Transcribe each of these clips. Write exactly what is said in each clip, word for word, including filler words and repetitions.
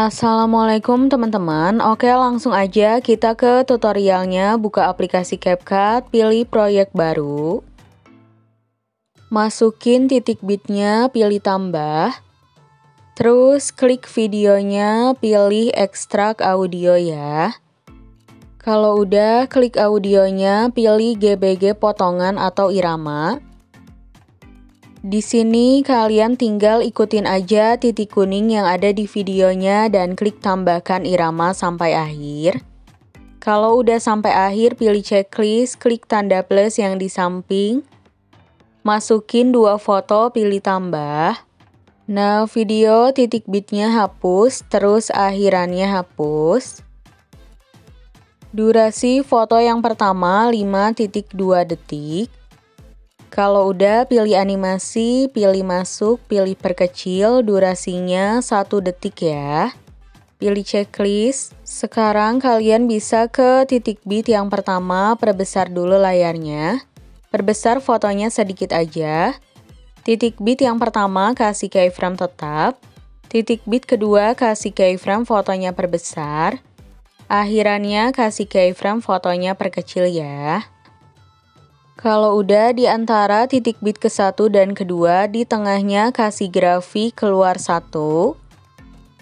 Assalamualaikum teman-teman. Oke, langsung aja kita ke tutorialnya. Buka aplikasi CapCut, pilih proyek baru, masukin titik bitnya, pilih tambah, terus klik videonya, pilih ekstrak audio ya. Kalau udah klik audionya, pilih G B G potongan atau irama. Di sini kalian tinggal ikutin aja titik kuning yang ada di videonya dan klik tambahkan irama sampai akhir. Kalau udah sampai akhir, pilih checklist, klik tanda plus yang di samping. Masukin dua foto, pilih tambah. Nah, video titik bitnya hapus, terus akhirannya hapus. Durasi foto yang pertama lima titik dua detik. Kalau udah, pilih animasi, pilih masuk, pilih perkecil, durasinya satu detik ya. Pilih checklist. Sekarang kalian bisa ke titik bit yang pertama, perbesar dulu layarnya. Perbesar fotonya sedikit aja. Titik bit yang pertama kasih keyframe tetap. Titik bit kedua kasih keyframe fotonya perbesar. Akhirannya kasih keyframe fotonya perkecil ya. Kalau udah, di antara titik bit ke satu dan kedua, di tengahnya kasih grafik keluar satu.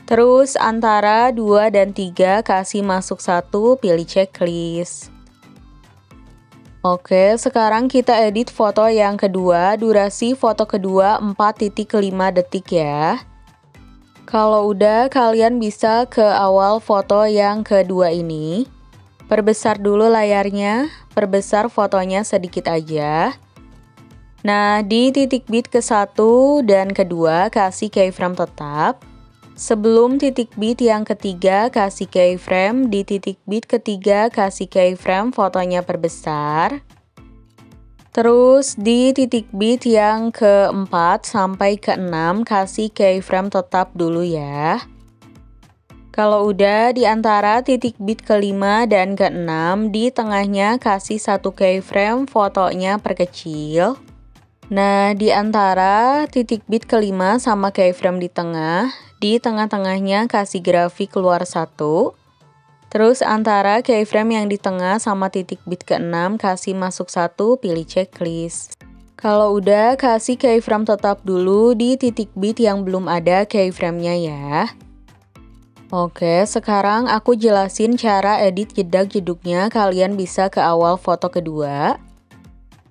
Terus antara dua dan tiga kasih masuk satu, pilih checklist. Oke, sekarang kita edit foto yang kedua. Durasi foto kedua empat titik lima detik ya. Kalau udah, kalian bisa ke awal foto yang kedua ini. Perbesar dulu layarnya, perbesar fotonya sedikit aja. Nah, di titik bit ke satu dan kedua kasih keyframe tetap. Sebelum titik bit yang ketiga kasih keyframe, di titik bit ketiga kasih keyframe fotonya perbesar. Terus di titik bit yang keempat sampai keenam kasih keyframe tetap dulu ya. Kalau udah, di antara titik bit kelima dan keenam, di tengahnya kasih satu keyframe fotonya perkecil. Nah, di antara titik bit kelima sama keyframe di tengah, di tengah-tengahnya kasih grafik keluar satu. Terus antara keyframe yang di tengah sama titik bit keenam kasih masuk satu, pilih checklist. Kalau udah, kasih keyframe tetap dulu di titik bit yang belum ada keyframe-nya ya. Oke, sekarang aku jelasin cara edit jedag jedugnya. Kalian bisa ke awal foto kedua.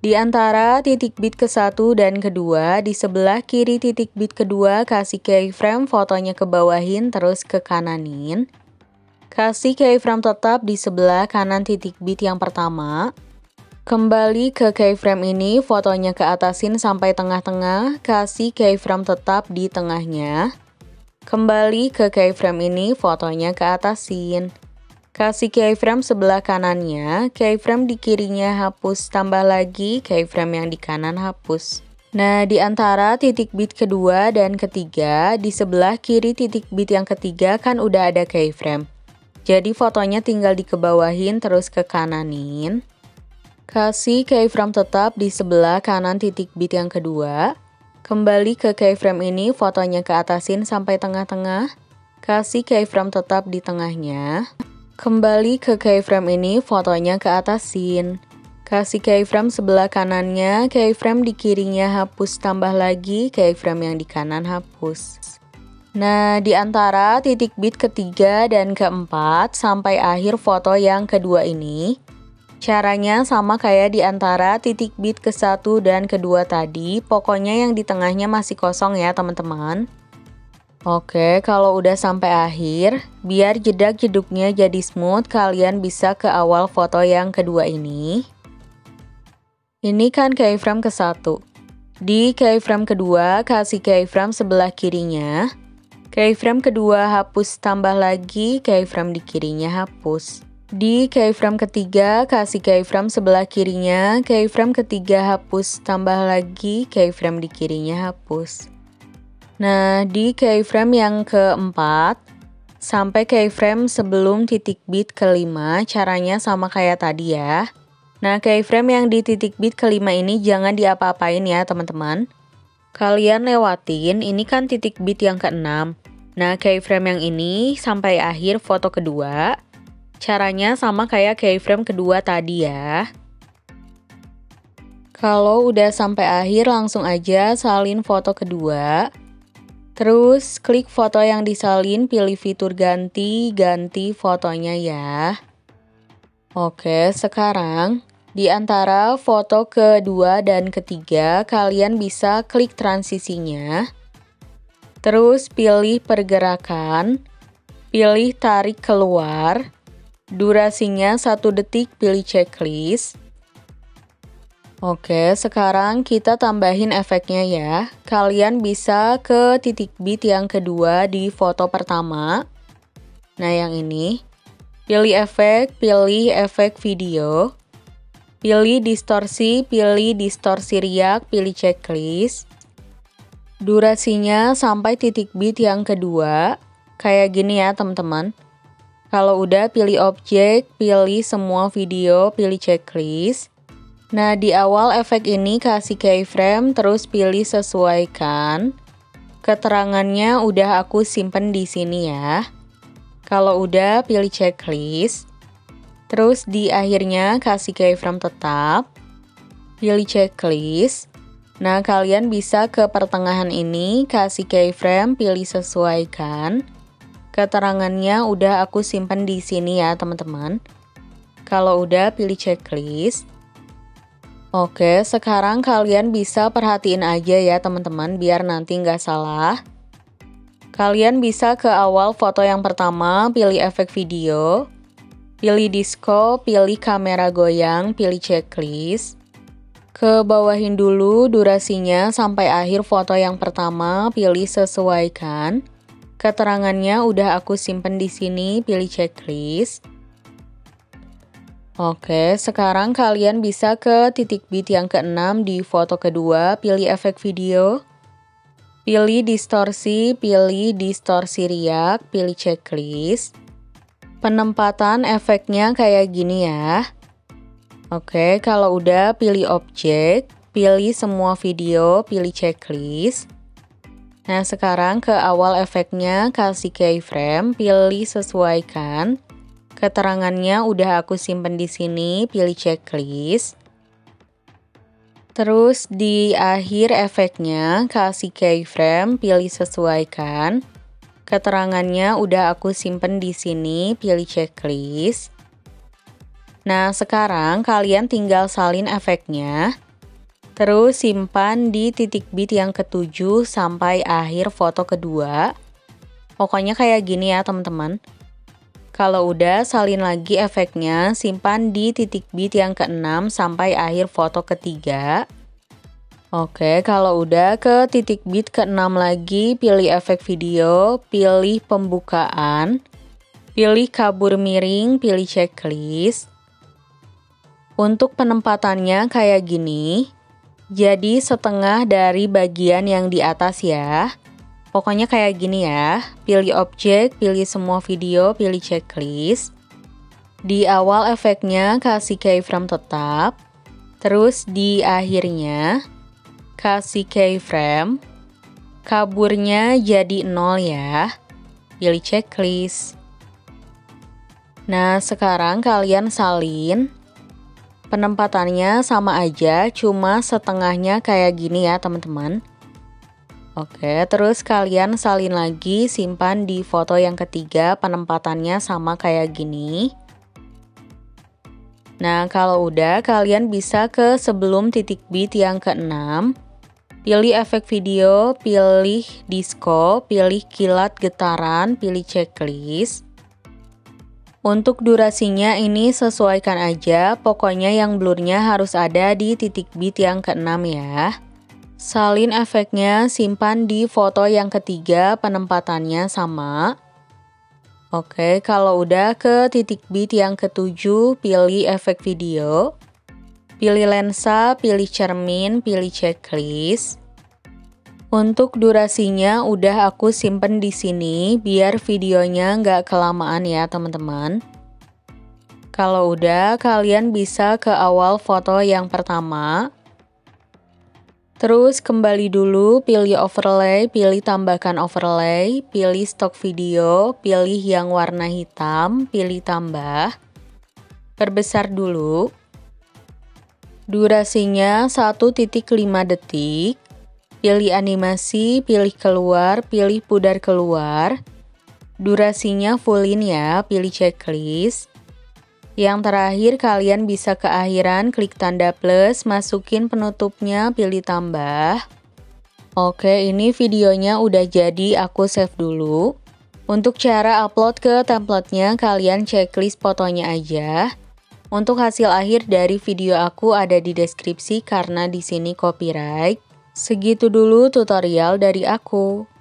Di antara titik bit ke satu dan kedua, di sebelah kiri titik bit kedua kasih keyframe fotonya ke bawahin terus ke kananin. Kasih keyframe tetap di sebelah kanan titik bit yang pertama. Kembali ke keyframe ini, fotonya ke atasin sampai tengah-tengah, kasih keyframe tetap di tengahnya. Kembali ke keyframe ini, fotonya ke atasin. Kasih keyframe sebelah kanannya, keyframe di kirinya hapus, tambah lagi, keyframe yang di kanan hapus. Nah, di antara titik bit kedua dan ketiga, di sebelah kiri titik bit yang ketiga kan udah ada keyframe. Jadi fotonya tinggal dikebawahin terus ke kananin. Kasih keyframe tetap di sebelah kanan titik bit yang kedua. Kembali ke keyframe ini, fotonya ke atasin sampai tengah-tengah. Kasih keyframe tetap di tengahnya. Kembali ke keyframe ini, fotonya ke atasin. Kasih keyframe sebelah kanannya, keyframe di kirinya hapus, tambah lagi, keyframe yang di kanan hapus. Nah, di antara titik bit ketiga dan keempat sampai akhir foto yang kedua ini, caranya sama kayak di antara titik bit ke satu dan kedua tadi, pokoknya yang di tengahnya masih kosong ya teman-teman. Oke, kalau udah sampai akhir, biar jedag jedugnya jadi smooth, kalian bisa ke awal foto yang kedua ini. Ini kan keyframe ke satu. Di keyframe kedua, kasih keyframe sebelah kirinya. Keyframe kedua hapus, tambah lagi, keyframe di kirinya hapus. Di keyframe ketiga, kasih keyframe sebelah kirinya, keyframe ketiga hapus, tambah lagi, keyframe di kirinya hapus. Nah, di keyframe yang keempat, sampai keyframe sebelum titik bit kelima, caranya sama kayak tadi ya. Nah, keyframe yang di titik bit kelima ini jangan diapa-apain ya teman-teman. Kalian lewatin, ini kan titik bit yang keenam. Nah, keyframe yang ini sampai akhir foto kedua. Caranya sama kayak keyframe kedua tadi ya. Kalau udah sampai akhir, langsung aja salin foto kedua. Terus klik foto yang disalin, pilih fitur ganti, ganti fotonya ya. Oke, sekarang di antara foto kedua dan ketiga, kalian bisa klik transisinya. Terus pilih pergerakan, pilih tarik keluar, durasinya satu detik, pilih checklist. Oke, sekarang kita tambahin efeknya ya. Kalian bisa ke titik beat yang kedua di foto pertama. Nah, yang ini. Pilih efek, pilih efek video, pilih distorsi, pilih distorsi riak, pilih checklist. Durasinya sampai titik beat yang kedua, kayak gini ya teman-teman. Kalau udah, pilih objek, pilih semua video, pilih checklist. Nah, di awal efek ini kasih keyframe, terus pilih sesuaikan. Keterangannya udah aku simpen di sini ya. Kalau udah, pilih checklist. Terus di akhirnya kasih keyframe tetap. Pilih checklist. Nah, kalian bisa ke pertengahan ini, kasih keyframe, pilih sesuaikan. Keterangannya udah aku simpen di sini ya, teman-teman. Kalau udah, pilih checklist. Oke, sekarang kalian bisa perhatiin aja ya, teman-teman, biar nanti nggak salah. Kalian bisa ke awal foto yang pertama, pilih efek video, pilih disco, pilih kamera goyang, pilih checklist. Ke bawahin dulu durasinya sampai akhir foto yang pertama, pilih sesuaikan. Keterangannya udah aku simpen di sini, pilih checklist. Oke, sekarang kalian bisa ke titik beat yang keenam di foto kedua, pilih efek video. Pilih distorsi, pilih distorsi riak, pilih checklist. Penempatan efeknya kayak gini ya. Oke, kalau udah, pilih objek, pilih semua video, pilih checklist. Nah, sekarang ke awal efeknya, kasih keyframe, pilih sesuaikan. Keterangannya udah aku simpen di sini, pilih checklist. Terus di akhir efeknya, kasih keyframe, pilih sesuaikan. Keterangannya udah aku simpen di sini, pilih checklist. Nah, sekarang kalian tinggal salin efeknya. Terus simpan di titik beat yang ketujuh sampai akhir foto kedua. Pokoknya kayak gini ya, teman-teman. Kalau udah, salin lagi efeknya, simpan di titik beat yang keenam sampai akhir foto ketiga. Oke, kalau udah ke titik beat keenam lagi, pilih efek video, pilih pembukaan, pilih kabur miring, pilih checklist. Untuk penempatannya kayak gini, jadi setengah dari bagian yang di atas ya. Pokoknya kayak gini ya, pilih objek, pilih semua video, pilih checklist. Di awal efeknya kasih keyframe tetap, terus di akhirnya kasih keyframe, kaburnya jadi nol ya, pilih checklist. Nah, sekarang kalian salin, penempatannya sama aja, cuma setengahnya kayak gini ya teman-teman. Oke, terus kalian salin lagi, simpan di foto yang ketiga, penempatannya sama kayak gini. Nah, kalau udah, kalian bisa ke sebelum titik beat yang keenam. Pilih efek video, pilih disco, pilih kilat getaran, pilih checklist. Untuk durasinya ini sesuaikan aja, pokoknya yang blurnya harus ada di titik beat yang keenam ya. Salin efeknya, simpan di foto yang ketiga, penempatannya sama. Oke, kalau udah ke titik beat yang ketujuh, pilih efek video, pilih lensa, pilih cermin, pilih checklist. Untuk durasinya udah aku simpen di sini, biar videonya nggak kelamaan ya teman-teman. Kalau udah, kalian bisa ke awal foto yang pertama. Terus kembali dulu, pilih overlay, pilih tambahkan overlay, pilih stok video, pilih yang warna hitam, pilih tambah. Perbesar dulu. Durasinya satu koma lima detik. Pilih animasi, pilih keluar, pilih pudar keluar. Durasinya fullin ya, pilih checklist. Yang terakhir, kalian bisa ke akhiran, klik tanda plus, masukin penutupnya, pilih tambah. Oke, ini videonya udah jadi, aku save dulu. Untuk cara upload ke templatenya, kalian checklist fotonya aja. Untuk hasil akhir dari video aku ada di deskripsi karena di sini copyright. Segitu dulu tutorial dari aku.